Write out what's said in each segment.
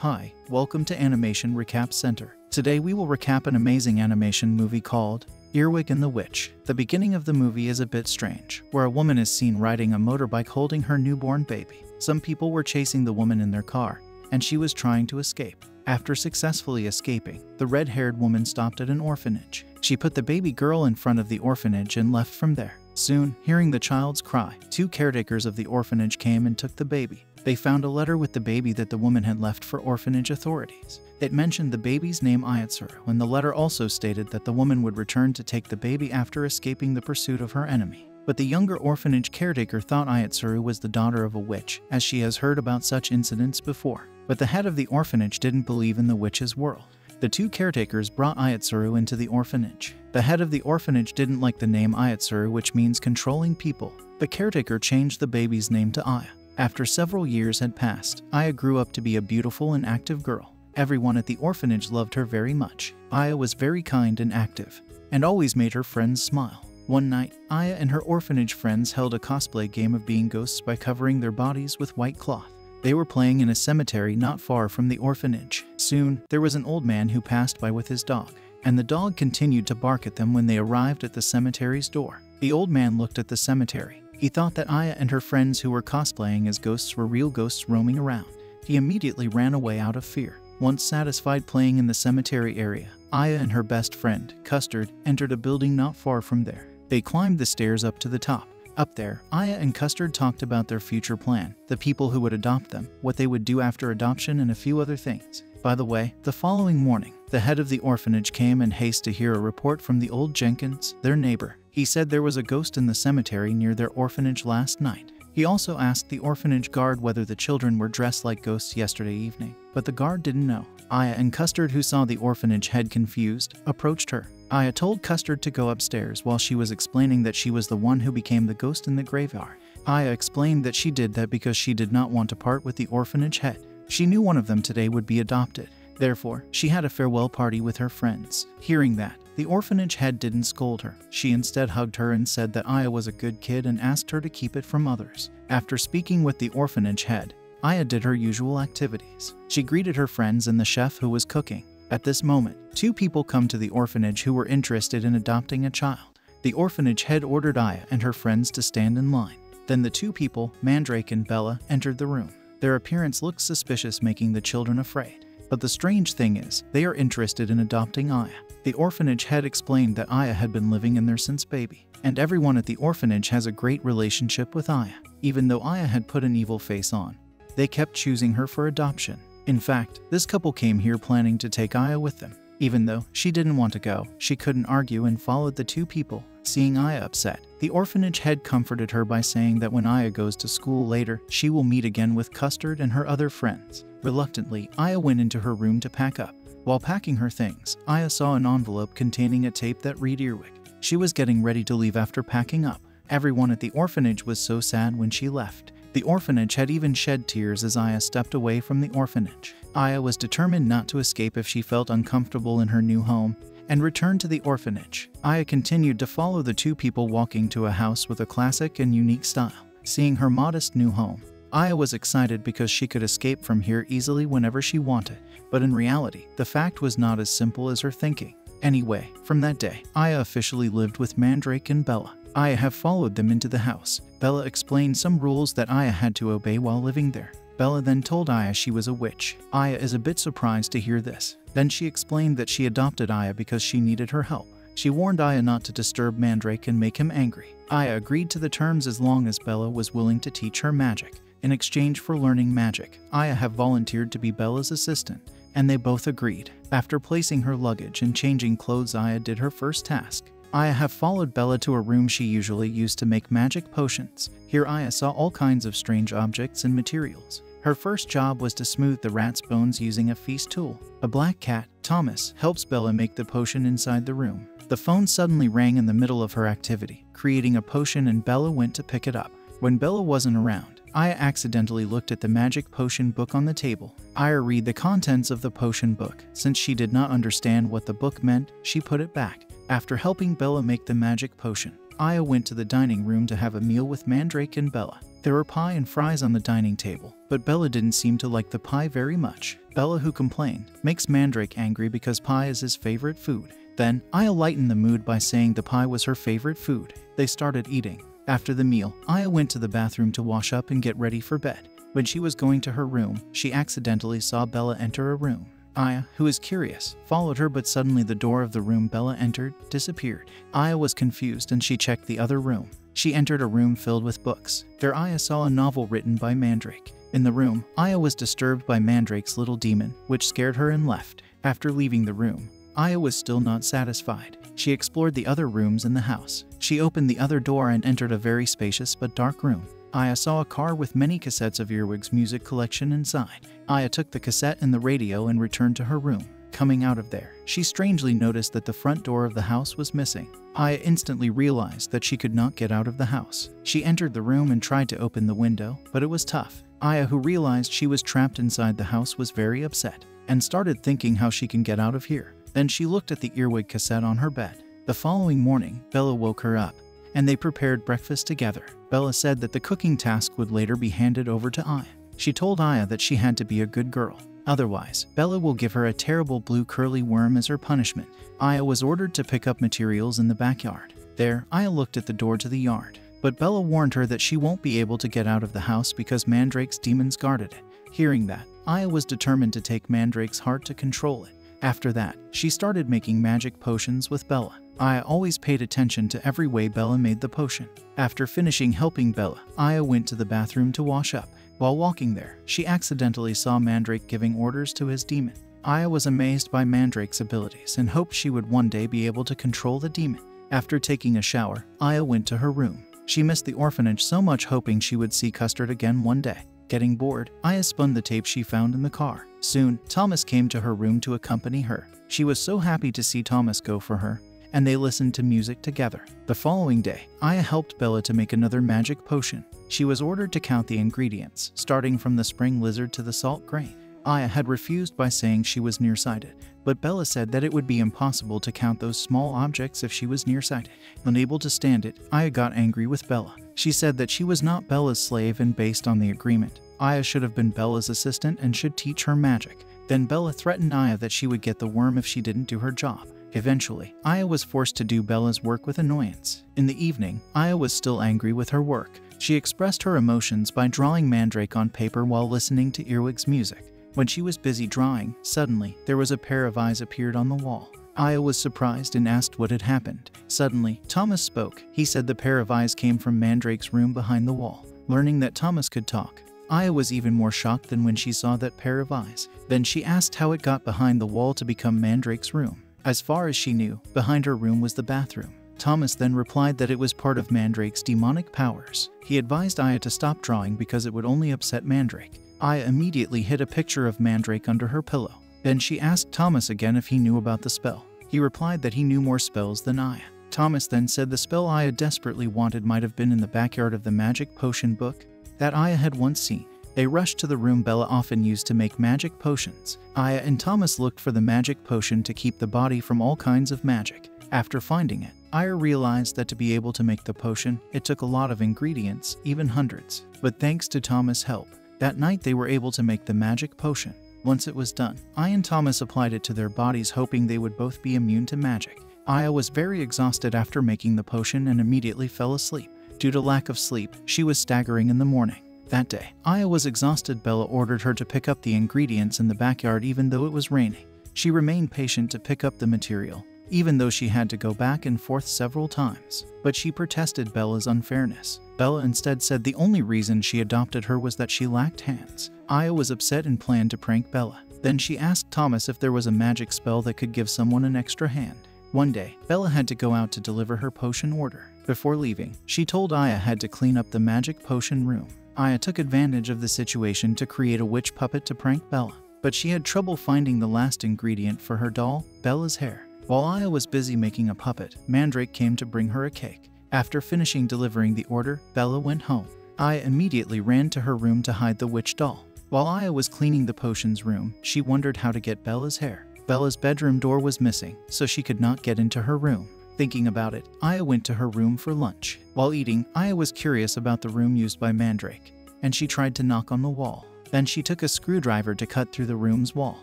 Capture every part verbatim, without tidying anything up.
Hi, welcome to Animation Recap Center. Today we will recap an amazing animation movie called Earwig and the Witch. The beginning of the movie is a bit strange, where a woman is seen riding a motorbike holding her newborn baby. Some people were chasing the woman in their car, and she was trying to escape. After successfully escaping, the red-haired woman stopped at an orphanage. She put the baby girl in front of the orphanage and left from there. Soon, hearing the child's cry, two caretakers of the orphanage came and took the baby. They found a letter with the baby that the woman had left for orphanage authorities. It mentioned the baby's name Ayatsuru, and the letter also stated that the woman would return to take the baby after escaping the pursuit of her enemy. But the younger orphanage caretaker thought Ayatsuru was the daughter of a witch, as she has heard about such incidents before. But the head of the orphanage didn't believe in the witch's world. The two caretakers brought Ayatsuru into the orphanage. The head of the orphanage didn't like the name Ayatsuru, which means controlling people. The caretaker changed the baby's name to Aya. After several years had passed, Aya grew up to be a beautiful and active girl. Everyone at the orphanage loved her very much. Aya was very kind and active, and always made her friends smile. One night, Aya and her orphanage friends held a cosplay game of being ghosts by covering their bodies with white cloth. They were playing in a cemetery not far from the orphanage. Soon, there was an old man who passed by with his dog, and the dog continued to bark at them when they arrived at the cemetery's door. The old man looked at the cemetery. He thought that Aya and her friends who were cosplaying as ghosts were real ghosts roaming around. He immediately ran away out of fear. Once satisfied playing in the cemetery area, Aya and her best friend, Custard, entered a building not far from there. They climbed the stairs up to the top. Up there, Aya and Custard talked about their future plan, the people who would adopt them, what they would do after adoption, and a few other things. By the way, the following morning, the head of the orphanage came in haste to hear a report from the old Jenkins, their neighbor. He said there was a ghost in the cemetery near their orphanage last night. He also asked the orphanage guard whether the children were dressed like ghosts yesterday evening, but the guard didn't know. Aya and Custard, who saw the orphanage head confused, approached her. Aya told Custard to go upstairs while she was explaining that she was the one who became the ghost in the graveyard. Aya explained that she did that because she did not want to part with the orphanage head. She knew one of them today would be adopted. Therefore, she had a farewell party with her friends. Hearing that, the orphanage head didn't scold her. She instead hugged her and said that Aya was a good kid and asked her to keep it from others. After speaking with the orphanage head, Aya did her usual activities. She greeted her friends and the chef who was cooking. At this moment, two people come to the orphanage who were interested in adopting a child. The orphanage head ordered Aya and her friends to stand in line. Then the two people, Mandrake and Bella, entered the room. Their appearance looked suspicious, making the children afraid. But the strange thing is, they are interested in adopting Aya. The orphanage head explained that Aya had been living in there since baby, and everyone at the orphanage has a great relationship with Aya. Even though Aya had put an evil face on, they kept choosing her for adoption. In fact, this couple came here planning to take Aya with them. Even though she didn't want to go, she couldn't argue and followed the two people. Seeing Aya upset, the orphanage head comforted her by saying that when Aya goes to school later, she will meet again with Custard and her other friends. Reluctantly, Aya went into her room to pack up. While packing her things, Aya saw an envelope containing a tape that read Earwig. She was getting ready to leave after packing up. Everyone at the orphanage was so sad when she left. The orphanage had even shed tears as Aya stepped away from the orphanage. Aya was determined not to escape if she felt uncomfortable in her new home, and returned to the orphanage. Aya continued to follow the two people, walking to a house with a classic and unique style. Seeing her modest new home, Aya was excited because she could escape from here easily whenever she wanted. But in reality, the fact was not as simple as her thinking. Anyway, from that day, Aya officially lived with Mandrake and Bella. Aya had followed them into the house. Bella explained some rules that Aya had to obey while living there. Bella then told Aya she was a witch. Aya is a bit surprised to hear this. Then she explained that she adopted Aya because she needed her help. She warned Aya not to disturb Mandrake and make him angry. Aya agreed to the terms as long as Bella was willing to teach her magic. In exchange for learning magic, Aya had volunteered to be Bella's assistant, and they both agreed. After placing her luggage and changing clothes, Aya did her first task. Aya had followed Bella to a room she usually used to make magic potions. Here Aya saw all kinds of strange objects and materials. Her first job was to smooth the rat's bones using a feast tool. A black cat, Thomas, helps Bella make the potion inside the room. The phone suddenly rang in the middle of her activity, creating a potion, and Bella went to pick it up. When Bella wasn't around, Aya accidentally looked at the magic potion book on the table. Aya read the contents of the potion book. Since she did not understand what the book meant, she put it back. After helping Bella make the magic potion, Aya went to the dining room to have a meal with Mandrake and Bella. There were pie and fries on the dining table, but Bella didn't seem to like the pie very much. Bella, who complained, makes Mandrake angry because pie is his favorite food. Then, Aya lightened the mood by saying the pie was her favorite food. They started eating. After the meal, Aya went to the bathroom to wash up and get ready for bed. When she was going to her room, she accidentally saw Bella enter a room. Aya, who is curious, followed her, but suddenly the door of the room Bella entered disappeared. Aya was confused and she checked the other room. She entered a room filled with books. There Aya saw a novel written by Mandrake. In the room, Aya was disturbed by Mandrake's little demon, which scared her and left. After leaving the room, Aya was still not satisfied. She explored the other rooms in the house. She opened the other door and entered a very spacious but dark room. Aya saw a car with many cassettes of Earwig's music collection inside. Aya took the cassette and the radio and returned to her room. Coming out of there, she strangely noticed that the front door of the house was missing. Aya instantly realized that she could not get out of the house. She entered the room and tried to open the window, but it was tough. Aya, who realized she was trapped inside the house, was very upset and started thinking how she can get out of here. Then she looked at the Earwig cassette on her bed. The following morning, Bella woke her up, and they prepared breakfast together. Bella said that the cooking task would later be handed over to Aya. She told Aya that she had to be a good girl. Otherwise, Bella will give her a terrible blue curly worm as her punishment. Aya was ordered to pick up materials in the backyard. There, Aya looked at the door to the yard. But Bella warned her that she won't be able to get out of the house because Mandrake's demons guarded it. Hearing that, Aya was determined to take Mandrake's heart to control it. After that, she started making magic potions with Bella. Aya always paid attention to every way Bella made the potion. After finishing helping Bella, Aya went to the bathroom to wash up. While walking there, she accidentally saw Mandrake giving orders to his demon. Aya was amazed by Mandrake's abilities and hoped she would one day be able to control the demon. After taking a shower, Aya went to her room. She missed the orphanage so much, hoping she would see Custard again one day. Getting bored, Aya spun the tape she found in the car. Soon, Thomas came to her room to accompany her. She was so happy to see Thomas go for her, and they listened to music together. The following day, Aya helped Bella to make another magic potion. She was ordered to count the ingredients, starting from the spring lizard to the salt grain. Aya had refused by saying she was nearsighted, but Bella said that it would be impossible to count those small objects if she was nearsighted. Unable to stand it, Aya got angry with Bella. She said that she was not Bella's slave, and based on the agreement, Aya should have been Bella's assistant and should teach her magic. Then Bella threatened Aya that she would get the worm if she didn't do her job. Eventually, Aya was forced to do Bella's work with annoyance. In the evening, Aya was still angry with her work. She expressed her emotions by drawing Mandrake on paper while listening to Earwig's music. When she was busy drawing, suddenly, there was a pair of eyes appeared on the wall. Aya was surprised and asked what had happened. Suddenly, Thomas spoke. He said the pair of eyes came from Mandrake's room behind the wall. Learning that Thomas could talk, Aya was even more shocked than when she saw that pair of eyes. Then she asked how it got behind the wall to become Mandrake's room. As far as she knew, behind her room was the bathroom. Thomas then replied that it was part of Mandrake's demonic powers. He advised Aya to stop drawing because it would only upset Mandrake. Aya immediately hid a picture of Mandrake under her pillow. Then she asked Thomas again if he knew about the spell. He replied that he knew more spells than Aya. Thomas then said the spell Aya desperately wanted might have been in the backyard of the magic potion book that Aya had once seen. They rushed to the room Bella often used to make magic potions. Aya and Thomas looked for the magic potion to keep the body from all kinds of magic. After finding it, Aya realized that to be able to make the potion, it took a lot of ingredients, even hundreds. But thanks to Thomas' help, that night they were able to make the magic potion. Once it was done, Aya and Thomas applied it to their bodies, hoping they would both be immune to magic. Aya was very exhausted after making the potion and immediately fell asleep. Due to lack of sleep, she was staggering in the morning. That day, Aya was exhausted. Bella ordered her to pick up the ingredients in the backyard even though it was raining. She remained patient to pick up the material, even though she had to go back and forth several times. But she protested Bella's unfairness. Bella instead said the only reason she adopted her was that she lacked hands. Aya was upset and planned to prank Bella. Then she asked Thomas if there was a magic spell that could give someone an extra hand. One day, Bella had to go out to deliver her potion order. Before leaving, she told Aya had to clean up the magic potion room. Aya took advantage of the situation to create a witch puppet to prank Bella. But she had trouble finding the last ingredient for her doll, Bella's hair. While Aya was busy making a puppet, Mandrake came to bring her a cake. After finishing delivering the order, Bella went home. Aya immediately ran to her room to hide the witch doll. While Aya was cleaning the potions room, she wondered how to get Bella's hair. Bella's bedroom door was missing, so she could not get into her room. Thinking about it, Aya went to her room for lunch. While eating, Aya was curious about the room used by Mandrake, and she tried to knock on the wall. Then she took a screwdriver to cut through the room's wall.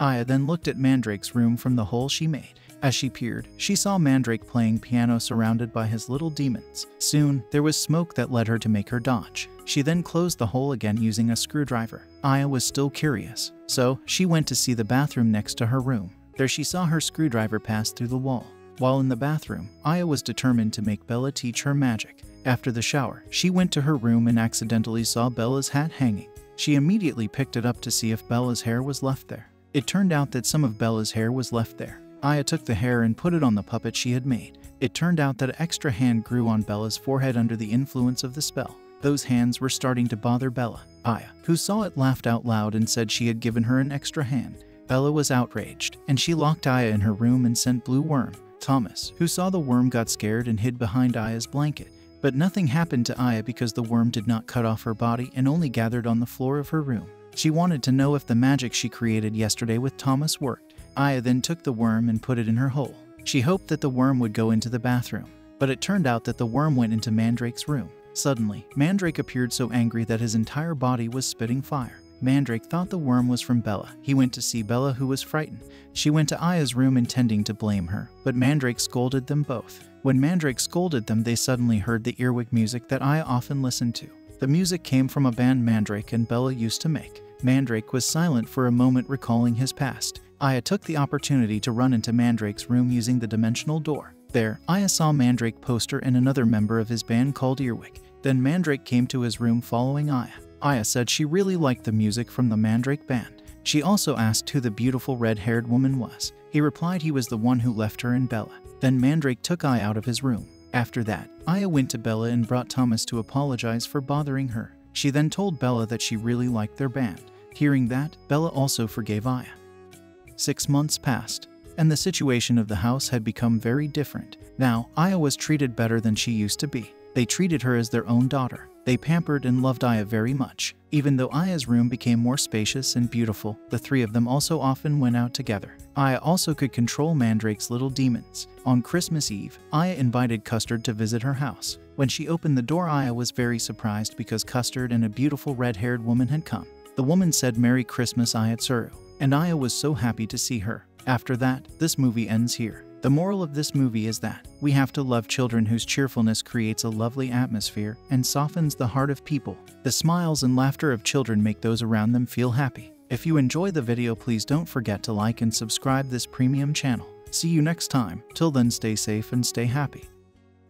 Aya then looked at Mandrake's room from the hole she made. As she peered, she saw Mandrake playing piano surrounded by his little demons. Soon, there was smoke that led her to make her dodge. She then closed the hole again using a screwdriver. Aya was still curious, so she went to see the bathroom next to her room. There she saw her screwdriver pass through the wall. While in the bathroom, Aya was determined to make Bella teach her magic. After the shower, she went to her room and accidentally saw Bella's hat hanging. She immediately picked it up to see if Bella's hair was left there. It turned out that some of Bella's hair was left there. Aya took the hair and put it on the puppet she had made. It turned out that an extra hand grew on Bella's forehead under the influence of the spell. Those hands were starting to bother Bella. Aya, who saw it, laughed out loud and said she had given her an extra hand. Bella was outraged, and she locked Aya in her room and sent Blue Worm. Thomas, who saw the worm, got scared and hid behind Aya's blanket. But nothing happened to Aya because the worm did not cut off her body and only gathered on the floor of her room. She wanted to know if the magic she created yesterday with Thomas worked. Aya then took the worm and put it in her hole. She hoped that the worm would go into the bathroom, but it turned out that the worm went into Mandrake's room. Suddenly, Mandrake appeared so angry that his entire body was spitting fire. Mandrake thought the worm was from Bella. He went to see Bella, who was frightened. She went to Aya's room intending to blame her, but Mandrake scolded them both. When Mandrake scolded them, they suddenly heard the Earwig music that Aya often listened to. The music came from a band Mandrake and Bella used to make. Mandrake was silent for a moment, recalling his past. Aya took the opportunity to run into Mandrake's room using the dimensional door. There, Aya saw Mandrake poster and another member of his band called Earwig. Then Mandrake came to his room following Aya. Aya said she really liked the music from the Mandrake band. She also asked who the beautiful red-haired woman was. He replied he was the one who left her and Bella. Then Mandrake took Aya out of his room. After that, Aya went to Bella and brought Thomas to apologize for bothering her. She then told Bella that she really liked their band. Hearing that, Bella also forgave Aya. Six months passed, and the situation of the house had become very different. Now, Aya was treated better than she used to be. They treated her as their own daughter. They pampered and loved Aya very much. Even though Aya's room became more spacious and beautiful, the three of them also often went out together. Aya also could control Mandrake's little demons. On Christmas Eve, Aya invited Custard to visit her house. When she opened the door, Aya was very surprised because Custard and a beautiful red-haired woman had come. The woman said, "Merry Christmas, Ayatsuru," and Aya was so happy to see her. After that, this movie ends here. The moral of this movie is that we have to love children whose cheerfulness creates a lovely atmosphere and softens the heart of people. The smiles and laughter of children make those around them feel happy. If you enjoy the video, please don't forget to like and subscribe this premium channel. See you next time. Till then, stay safe and stay happy.